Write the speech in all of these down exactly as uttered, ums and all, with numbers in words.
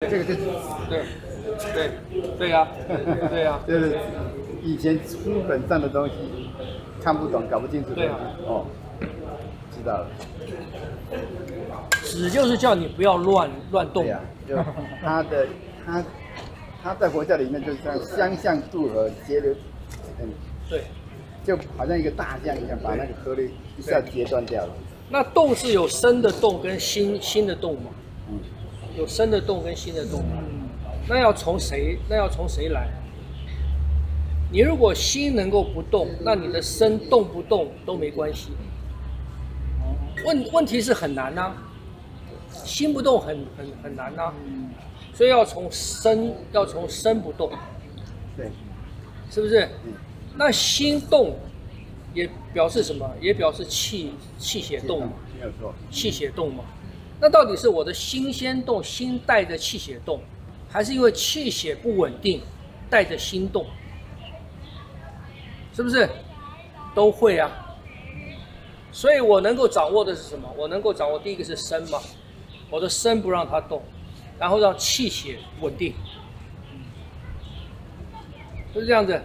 这个这对对对呀，对呀，就是以前书本上的东西看不懂、搞不清楚。对呀，哦，知道了。纸就是叫你不要乱乱动。对呀，就他的他他在佛教里面就是像相向渡河，截流，嗯，对，就好像一个大象一样，把那个河流一下截断掉了。那动是有生的动跟心心的动吗？嗯。 有生的动跟新的动，那要从谁？那要从谁来？你如果心能够不动，那你的身动不动都没关系。问问题是很难呐、啊，心不动很很很难呐、啊，所以要从身，要从身不动，对，是不是？那心动也表示什么？也表示气气血动嘛，气血动嘛。 那到底是我的心先动，心带着气血动，还是因为气血不稳定，带着心动？是不是？都会啊。所以我能够掌握的是什么？我能够掌握第一个是身嘛，我的身不让它动，然后让气血稳定，就是这样子。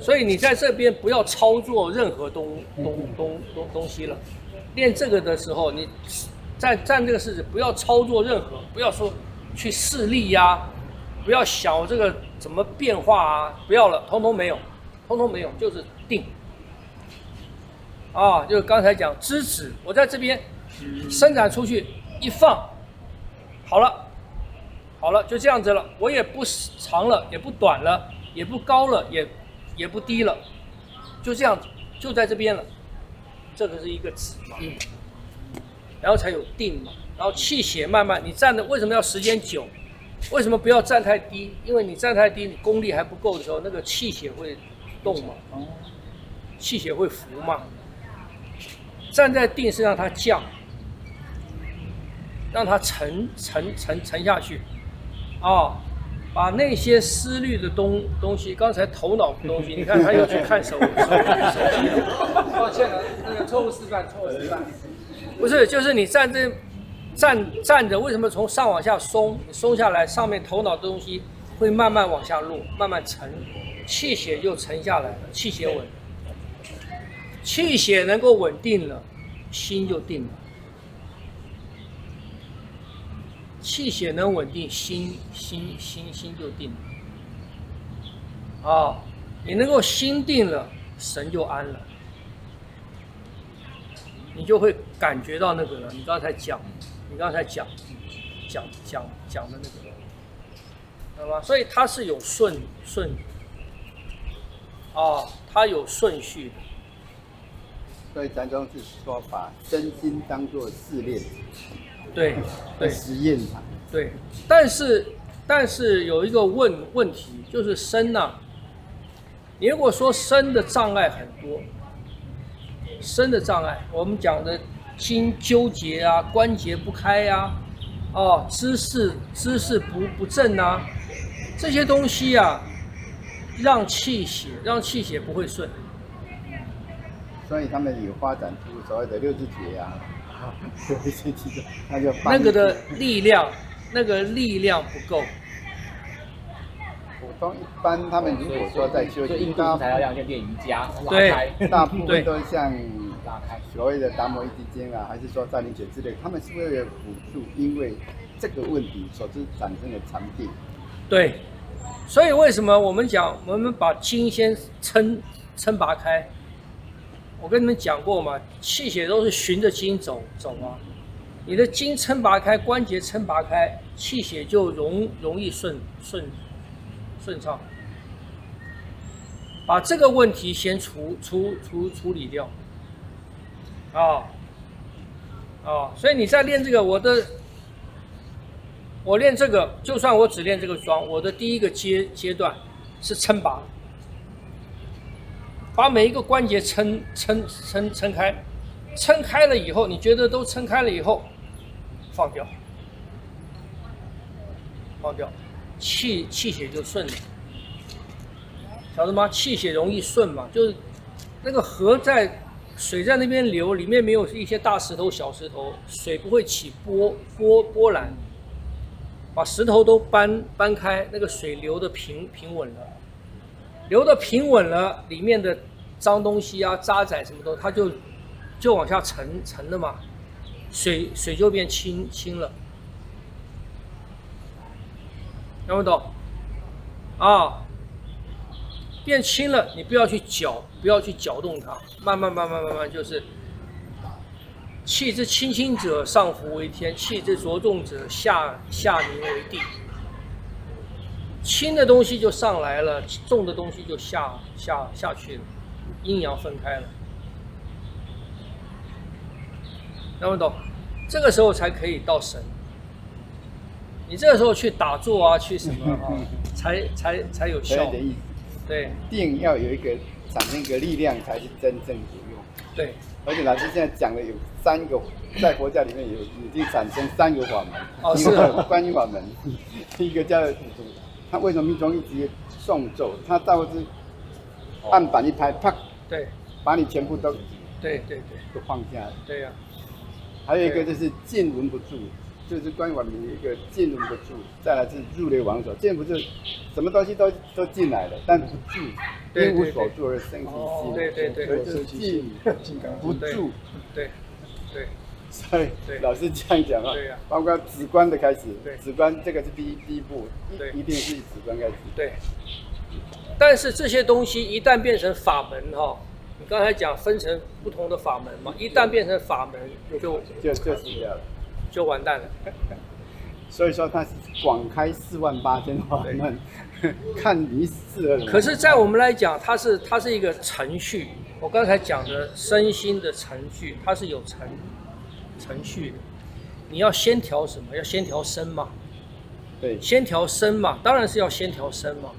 所以你在这边不要操作任何东东东东东西了。练这个的时候，你。 站站这个式子，不要操作任何，不要说去试力呀、啊，不要想这个怎么变化啊，不要了，通通没有，通通没有，就是定。啊，就是刚才讲知止，我在这边伸展出去一放，好了，好了，就这样子了，我也不长了，也不短了，也不高了，也也不低了，就这样子，就在这边了，这个是一个止嘛。嗯 然后才有定嘛，然后气血慢慢，你站的为什么要时间久？为什么不要站太低？因为你站太低，你功力还不够的时候，那个气血会动嘛，气血会浮嘛。站在定是让它降，让它沉沉沉沉下去，啊，把那些思虑的东东西，刚才头脑的东西，你看他又去看手手机，抱歉了，那个错误示范，错误示范。 不是，就是你站这站站着，为什么从上往下松？你松下来，上面头脑的东西会慢慢往下落，慢慢沉，气血就沉下来了，气血稳，气血能够稳定了，心就定了。气血能稳定，心心心心就定了。啊，你能够心定了，神就安了。 你就会感觉到那个了。你刚才讲，你刚才讲，讲讲讲的那个，知道吗？所以它是有顺顺，啊、哦，它有顺序的。所以禅宗是说把身心当作试炼，对，对，实验场。对，但是但是有一个问问题，就是身呐、啊，你如果说身的障碍很多。 身的障碍，我们讲的筋纠结啊，关节不开呀、啊，哦，姿势姿势不不正啊，这些东西啊，让气血让气血不会顺，所以他们有发展出所谓的六字诀啊，那就那个的力量，那个力量不够。 普通一般，他们如果说在修行，大才要让练练瑜伽，对，大部分都像所谓的达摩一字经啊，还是说三零九之类，他们是为了辅助，因为这个问题所致产生的长病。对，所以为什么我们讲，我们把筋先撑撑拔开？我跟你们讲过嘛，气血都是循着筋走走啊，你的筋撑拔开，关节撑拔开，气血就容容易顺顺。 顺畅，把这个问题先处处处处理掉，啊啊！所以你在练这个，我的我练这个，就算我只练这个桩，我的第一个阶阶段是撑拔，把每一个关节撑撑撑撑开，撑开了以后，你觉得都撑开了以后，放掉，放掉。 气气血就顺了，晓得吗？气血容易顺嘛，就是那个河在水在那边流，里面没有一些大石头、小石头，水不会起波波波澜，把石头都搬搬开，那个水流的平平稳了，流的平稳了，里面的脏东西啊、渣滓什么的，它就就往下沉沉了嘛，水水就变清清了，懂不懂？啊，变清了，你不要去搅，不要去搅动它，慢慢慢慢慢慢就是。 气之清清者，上浮为天；气之浊重者，下下凝为地。轻的东西就上来了，重的东西就下下下去了，阴阳分开了。能不懂？这个时候才可以到神。你这个时候去打坐啊，去什么啊，才才才有效。对，对定要有一个产生一个力量，才是真正有用。对。 而且老师现在讲的有三个，在佛教里面有已经产生三个法门，哦、是观音法门，第一个叫他为什么密宗一直送走？他到是案板一拍，啪，对，把你全部都，对对对，都放下了。对呀、啊，还有一个就是静闻不住，就是观音法门的一个静闻不住，再来是入流王所，静不住，什么东西都都进来了，但不住。 一无所住而生其心，对对对，而是静不住，对对，所以老师这样讲啊，包括止观的开始，止观这个是第一第一步，一一定是止观开始。对，但是这些东西一旦变成法门哈，你刚才讲分成不同的法门嘛，一旦变成法门就就就是这样，就完蛋了。所以说它是广开四万八千法门。 看你是，可是，在我们来讲，它是它是一个程序。我刚才讲的身心的程序，它是有程程序的。你要先调什么？要先调身嘛。对，先调身嘛，当然是要先调身嘛。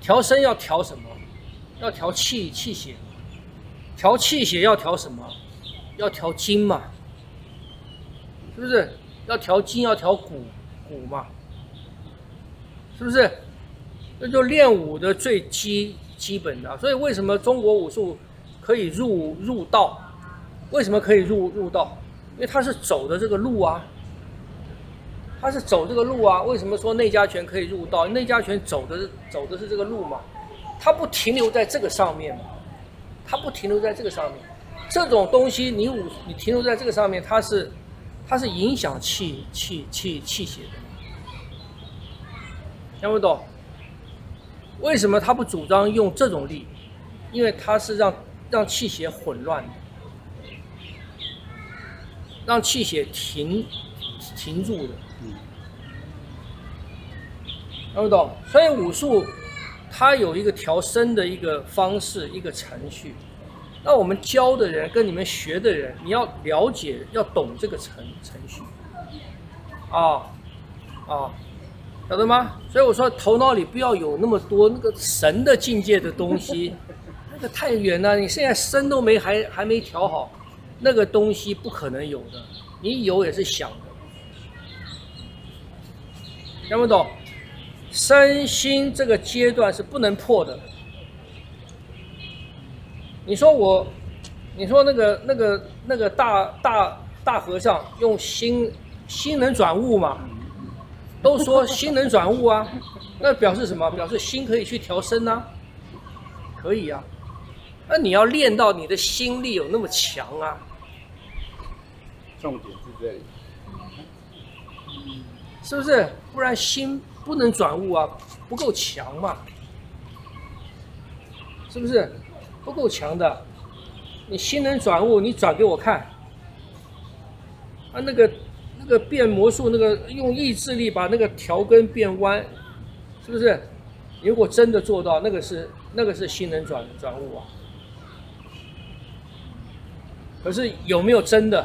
调身要调什么？要调气气血。调气血要调什么？要调筋嘛，是不是？要调筋，要调骨骨嘛，是不是？ 这就练武的最基基本的，所以为什么中国武术可以入入道？为什么可以入入道？因为它是走的这个路啊，它是走这个路啊。为什么说内家拳可以入道？内家拳走的走的是这个路嘛，它不停留在这个上面嘛，它不停留在这个上面。这种东西你武你停留在这个上面，它是它是影响气气气气血的，听不懂？ 为什么他不主张用这种力？因为他是让让气血混乱的，让气血停停住的，嗯，懂不懂？所以武术它有一个调身的一个方式，一个程序。那我们教的人跟你们学的人，你要了解，要懂这个程程序，啊啊。 晓得吗？所以我说，头脑里不要有那么多那个神的境界的东西，那个太远了。你现在身都没还还没调好，那个东西不可能有的。你有也是想的，听不懂？身心这个阶段是不能破的。你说我，你说那个那个那个大大大和尚用心心能转物嘛？ 都说心能转物啊，那表示什么？表示心可以去调身啊，可以啊。那你要练到你的心力有那么强啊。重点是这里，是不是？不然心不能转物啊，不够强嘛，是不是？不够强的，你心能转物，你转给我看。啊，那个。 这个变魔术，那个用意志力把那个调根变弯，是不是？如果真的做到，那个是那个是心能转转物啊。可是有没有真的？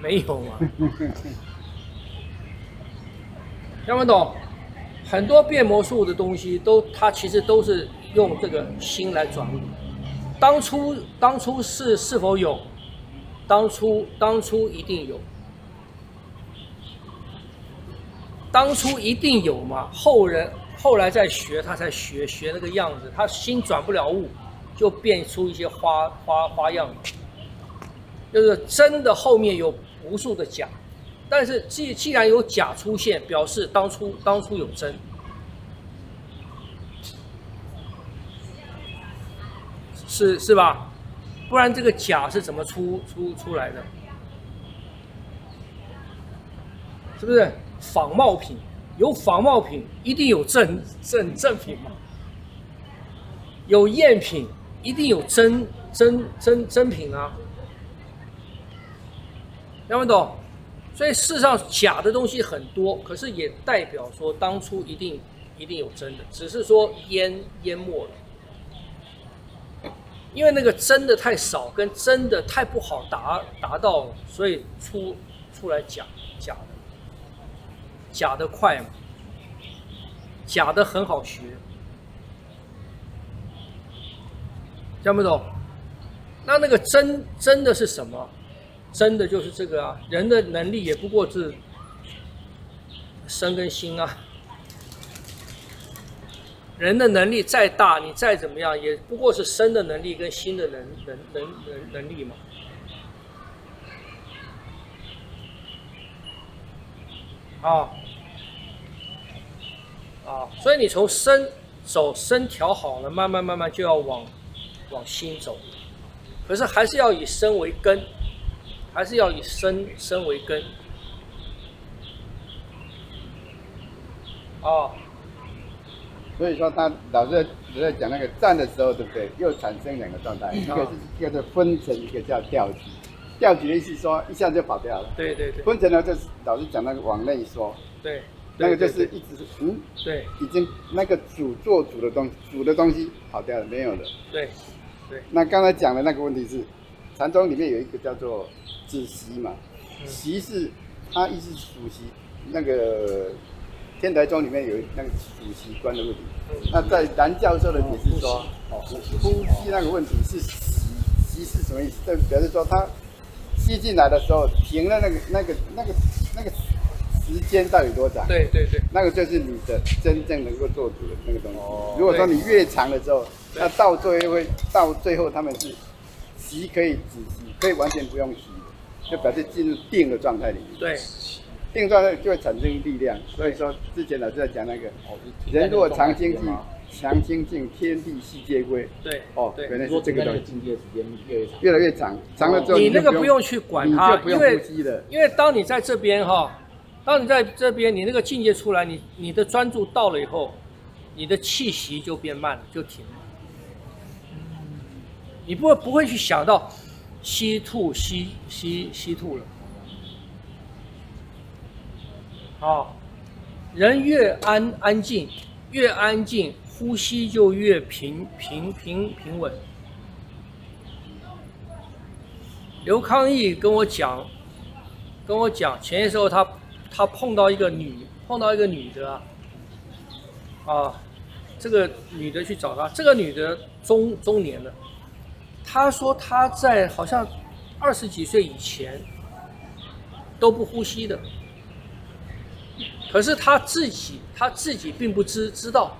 没有嘛。听不懂？很多变魔术的东西都，它其实都是用这个心来转物。当初当初是是否有？当初当初一定有。 当初一定有嘛，后人后来再学，他才学学那个样子，他心转不了物，就变出一些花花花样，就是真的后面有无数的假，但是既既然有甲出现，表示当初当初有真。是是吧？不然这个甲是怎么出出出来的？是不是仿冒品？有仿冒品，一定有正正正品嘛？有赝品，一定有真真真真品啊！能不能懂？所以世上假的东西很多，可是也代表说当初一定一定有真的，只是说淹淹没了。 因为那个真的太少，跟真的太不好达达到，所以出出来假假的，假的快嘛，假的很好学，听不懂？那那个真真的是什么？真的就是这个啊，人的能力也不过是身跟心啊。 人的能力再大，你再怎么样，也不过是身的能力跟心的能能能能能力嘛。啊啊，所以你从身走，身调好了，慢慢慢慢就要往往心走，可是还是要以身为根，还是要以身身为根。啊。 所以说，他老师在讲那个站的时候，对不对？又产生两个状态，一个是一个是分层，一个叫调局。调局的意思说，一下就跑掉了。对对对。分层呢，就是老师讲那个往内缩。对。那个就是一直是嗯。对。已经那个主做主的东主的东西跑掉了，没有了。对。对。那刚才讲的那个问题是，禅宗里面有一个叫做止息嘛，息是它意思是属息那个。 天台宗里面有那个主席观的问题，那在蓝教授的解释说，哦，呼吸那个问题是吸，吸是什么意思？这表示说他吸进来的时候停了那个那个那个那个时间到底多长？对对对，那个就是你的真正能够做主的那个东西。哦、如果说你越长了之后，那到最后会到最后他们是吸可以止吸，可以完全不用吸，就表示进入定的状态里面。对。 定状态就会产生力量，所以说之前老师在讲那个，人如果常精进，常精进，天地悉皆归。对，哦，对，原来是这个东西。境界时间越越来越长，长了之后你那个不用去管它，因为因为当你在这边哈，当你在这边，你那个境界出来，你你的专注到了以后，你的气息就变慢了，就停了。你不会不会去想到吸吐吸吸吸吐了。 啊，人越安安静，越安静，呼吸就越平平平平稳。刘康义跟我讲，跟我讲，前些时候他他碰到一个女碰到一个女的啊，啊，这个女的去找他，这个女的中中年了，她说她在好像二十几岁以前都不呼吸的。 可是他自己，他自己并不知知道。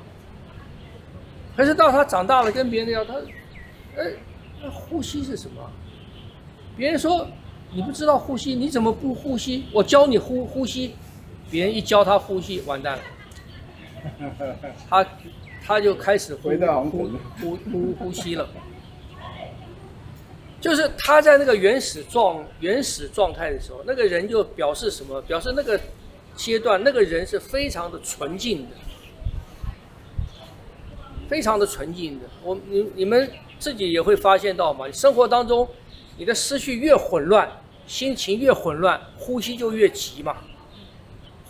可是到他长大了，跟别人聊，他，哎，那呼吸是什么？别人说你不知道呼吸，你怎么不呼吸？我教你呼呼吸，别人一教他呼吸，完蛋了。他他就开始呼呼呼呼呼吸了。就是他在那个原始状原始状态的时候，那个人就表示什么？表示那个。 阶段，那个人是非常的纯净的，非常的纯净的。我你你们自己也会发现到嘛，生活当中，你的思绪越混乱，心情越混乱，呼吸就越急嘛，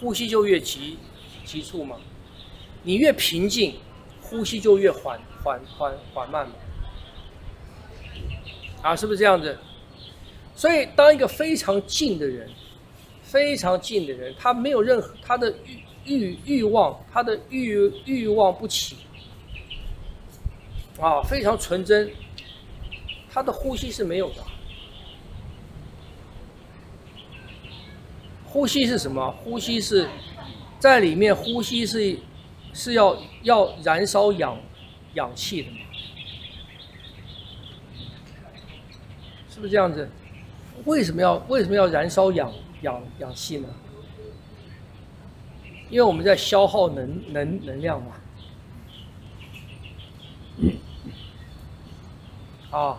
呼吸就越急急促嘛。你越平静，呼吸就越缓缓缓缓慢嘛。啊，是不是这样子？所以，当一个非常静的人。 非常静的人，他没有任何他的欲欲欲望，他的欲欲望不起，啊，非常纯真，他的呼吸是没有的。呼吸是什么？呼吸是在里面，呼吸是是要要燃烧氧氧气的，是不是这样子？为什么要为什么要燃烧氧？氧氧气呢？因为我们在消耗能能能量嘛。啊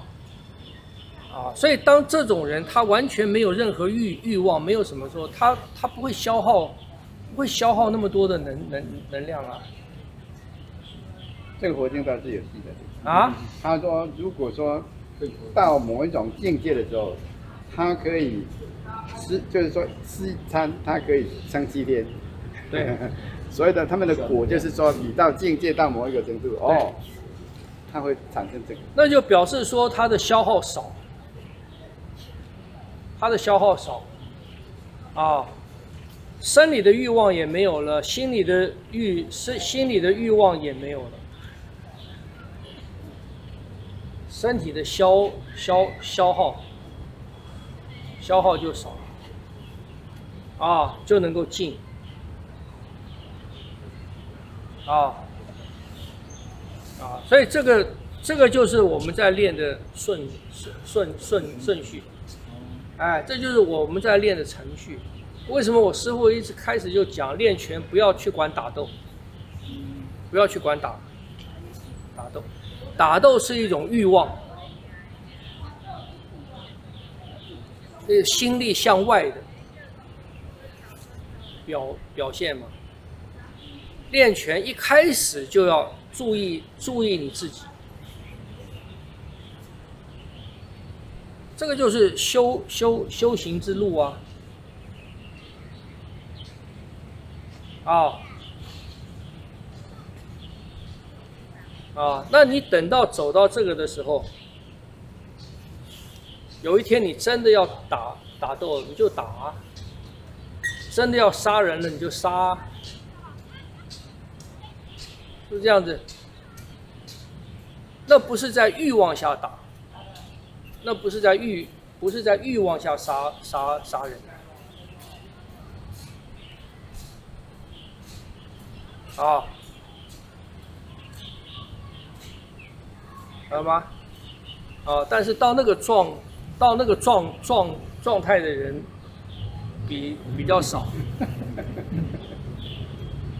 啊，所以当这种人他完全没有任何欲欲望，没有什么说他他不会消耗，不会消耗那么多的能能能量啊。这个佛经倒是有记的啊，他说如果说到某一种境界的时候，他可以吃，就是说吃一餐，他可以撑七天。对，所以呢，他们的果就是说，你到境界到某一个程度哦。 它会产生这个，那就表示说它的消耗少，它的消耗少，啊，生理的欲望也没有了，心理的欲是心理的欲望也没有了，身体的消消消耗，消耗就少了，啊，就能够静，啊。 啊，所以这个这个就是我们在练的顺顺顺顺序，哎，这就是我们在练的程序。为什么我师父一直开始就讲练拳不要去管打斗，不要去管打打斗，打斗是一种欲望，这个心力向外的表表现嘛。练拳一开始就要。 注意，注意你自己，这个就是修修修行之路啊！啊啊，那你等到走到这个的时候，有一天你真的要打打斗了，你就打啊；真的要杀人了，你就杀啊。 是这样子，那不是在欲望下打，那不是在欲，不是在欲望下杀杀杀人，啊，知道吗？啊，但是到那个状，到那个状状状态的人比比较少，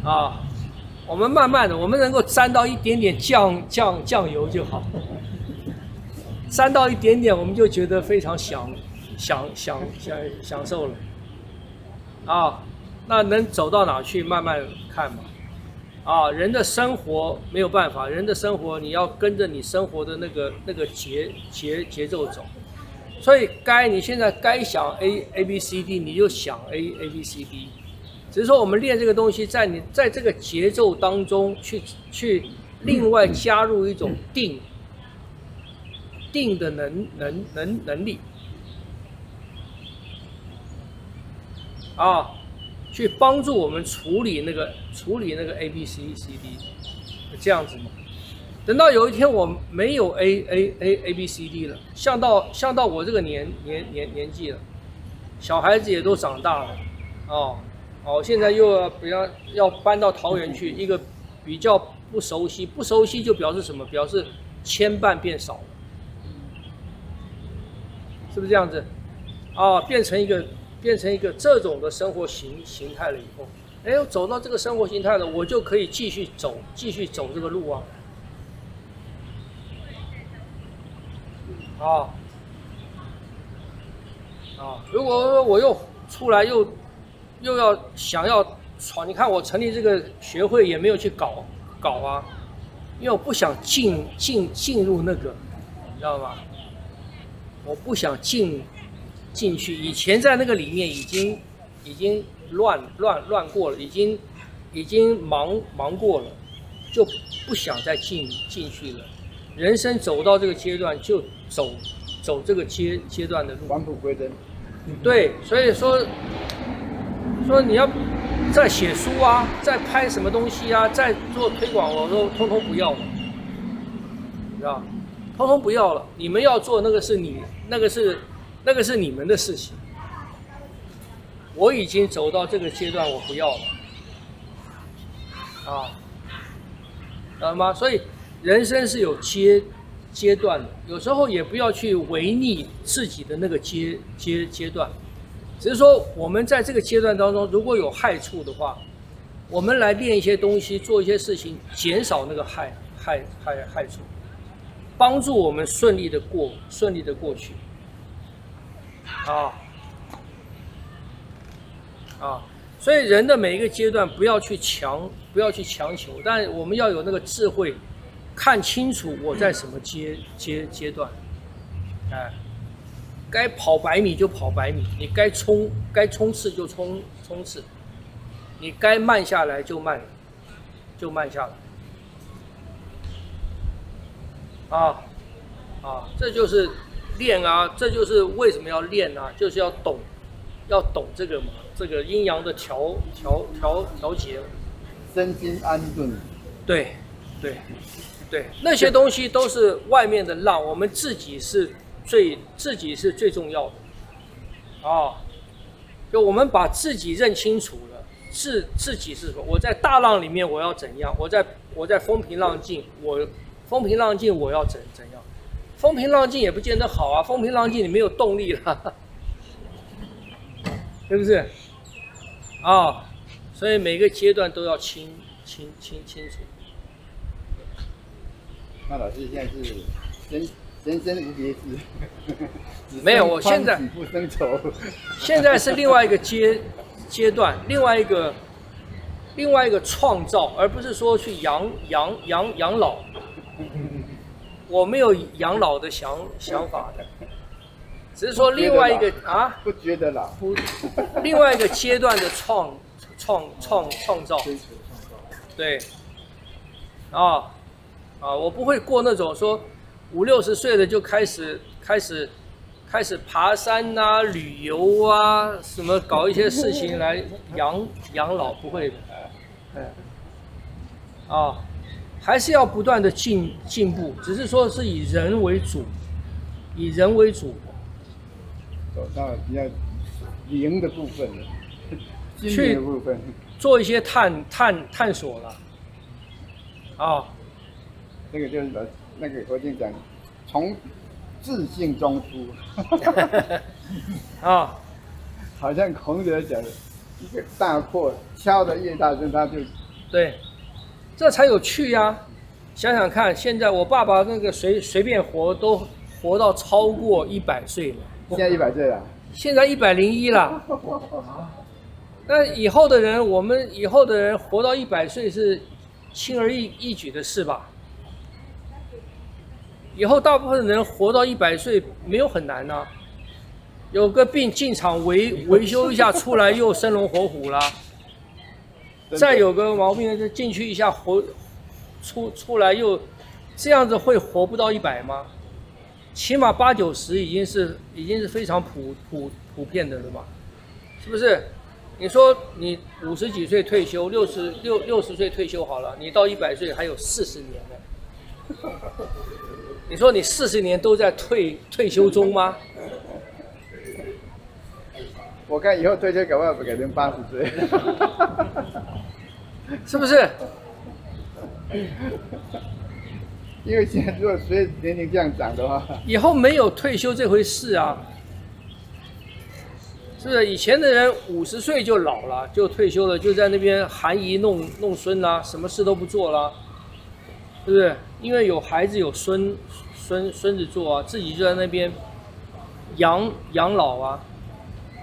啊。 我们慢慢的，我们能够沾到一点点酱酱酱油就好，沾到一点点，我们就觉得非常享享享享享受了，啊，那能走到哪去，慢慢看嘛，啊，人的生活没有办法，人的生活你要跟着你生活的那个那个节节节奏走，所以该你现在该想 A A B C D， 你就想 A A B C D。 只是说，我们练这个东西，在你在这个节奏当中去去另外加入一种定定的能能能能力啊，去帮助我们处理那个处理那个 A B C C D 这样子嘛。等到有一天我没有 A A A A B C D 了，像到像到我这个年年年年纪了，小孩子也都长大了哦。 哦，现在又要比较要搬到桃园去，一个比较不熟悉，不熟悉就表示什么？表示牵绊变少了，是不是这样子？啊，变成一个变成一个这种的生活形形态了以后，哎，我走到这个生活形态了，我就可以继续走，继续走这个路啊。啊啊，如果我又出来又。 又要想要闯，你看我成立这个学会也没有去搞搞啊，因为我不想进进进入那个，你知道吗？我不想进进去。以前在那个里面已经已经乱乱乱过了，已经已经忙忙过了，就不想再进进去了。人生走到这个阶段，就走走这个阶阶段的路，返璞归真。对，所以说。 说你要再写书啊，再拍什么东西啊，再做推广，我说通通不要了，你知道，通通不要了。你们要做那个是你，那个是那个是你们的事情。我已经走到这个阶段，我不要了，啊，知道吗？所以人生是有阶阶段的，有时候也不要去违逆自己的那个阶阶阶段。只是说我们在这个阶段当中，如果有害处的话，我们来练一些东西，做一些事情，减少那个害害害害处，帮助我们顺利的过顺利的过去。啊啊，所以人的每一个阶段不要去强不要去强求，但我们要有那个智慧，看清楚我在什么阶阶阶段，哎。 该跑百米就跑百米，你该冲该冲刺就冲冲刺，你该慢下来就慢，就慢下来。啊啊，这就是练啊，这就是为什么要练啊，就是要懂，要懂这个嘛，这个阴阳的调调调调节，身心安顿。对，对，对，那些东西都是外面的浪，我们自己是。 最自己是最重要的，啊，就我们把自己认清楚了，自自己是什么？我在大浪里面我要怎样？我在我在风平浪静，我风平浪静我要怎怎样？风平浪静也不见得好啊，风平浪静你没有动力了，是不是？啊，所以每个阶段都要清清清清楚。那老师现在是真。 人生无别致，没有。我现在不生愁，现在是另外一个阶阶段，另外一个另外一个创造，而不是说去养养养养老。我没有养老的想想法的，只是说另外一个啊，不觉得老，不，另外一个阶段的创创创创造，对，啊啊，我不会过那种说。 五六十岁的就开始开始开始爬山啊、旅游啊，什么搞一些事情来养养老，不会的，嗯，啊，还是要不断的进进步，只是说是以人为主，以人为主，走到比较零的部分了，去做一些探探探索了，啊，这个就是。 那个何先生，从自信中出啊，好像孔子讲，一个大破敲得越大声，他就对，这才有趣呀、啊！想想看，现在我爸爸那个随随便活都活到超过一百岁了，现在一百岁了，现在一百零一了。那以后的人，我们以后的人活到一百岁是轻而易易举的事吧？ 以后大部分人活到一百岁没有很难呐、啊，有个病进厂维维修一下，出来又生龙活虎啦。再有个毛病就进去一下活，出出来又这样子会活不到一百吗？起码八九十已经是已经是非常普普普遍的了嘛，是不是？你说你五十几岁退休，六十六六十岁退休好了，你到一百岁还有四十年呢。你说你四十年都在退退休中吗？我看以后退休搞不好改成八十岁，是不是？因为现在如果随着年龄这样涨的话，以后没有退休这回事啊，是不是？以前的人五十岁就老了，就退休了，就在那边含饴弄弄孙啦、啊，什么事都不做啦、啊，是不是？ 因为有孩子有孙孙孙子做啊，自己就在那边养养老啊。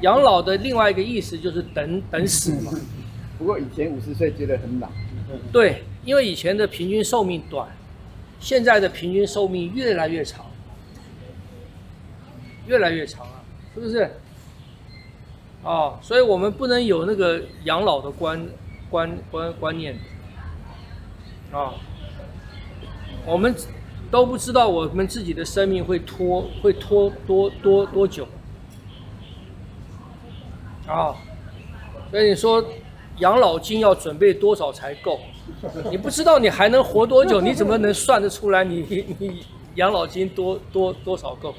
养老的另外一个意思就是等等死嘛。不过以前五十岁觉得很老。对，因为以前的平均寿命短，现在的平均寿命越来越长，越来越长啊，是不是？哦，所以我们不能有那个养老的观观观观念啊。哦， 我们都不知道我们自己的生命会拖会拖多多多久啊！所以你说养老金要准备多少才够？你不知道你还能活多久，你怎么能算得出来你你养老金多多多少够？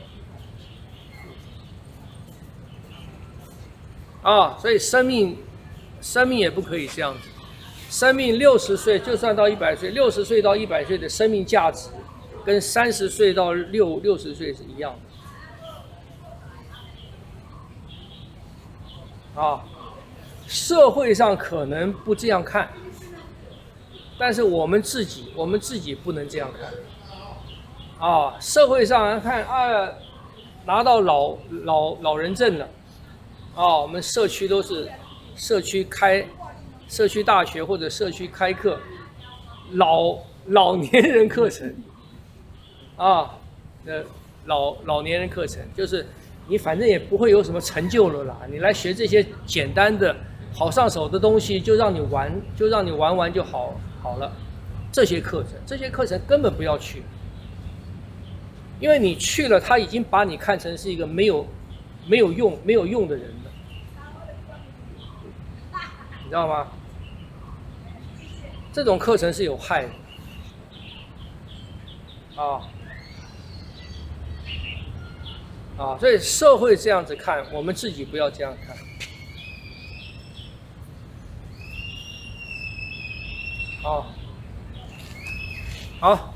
啊！所以生命生命也不可以这样子。 生命六十岁，就算到一百岁，六十岁到一百岁的生命价值，跟三十岁到六六十岁是一样的。啊，社会上可能不这样看，但是我们自己，我们自己不能这样看，啊，社会上来看啊，拿到老老老人证了，啊，我们社区都是社区开社区大学或者社区开课，老老年人课程，啊，呃，老老年人课程就是。 你反正也不会有什么成就了啦，你来学这些简单的、好上手的东西，就让你玩，就让你玩玩就好好了。这些课程，这些课程根本不要去，因为你去了，他已经把你看成是一个没有、没有用、没有用的人了，你知道吗？这种课程是有害的，啊。 啊，所以社会这样子看，我们自己不要这样看。好，好。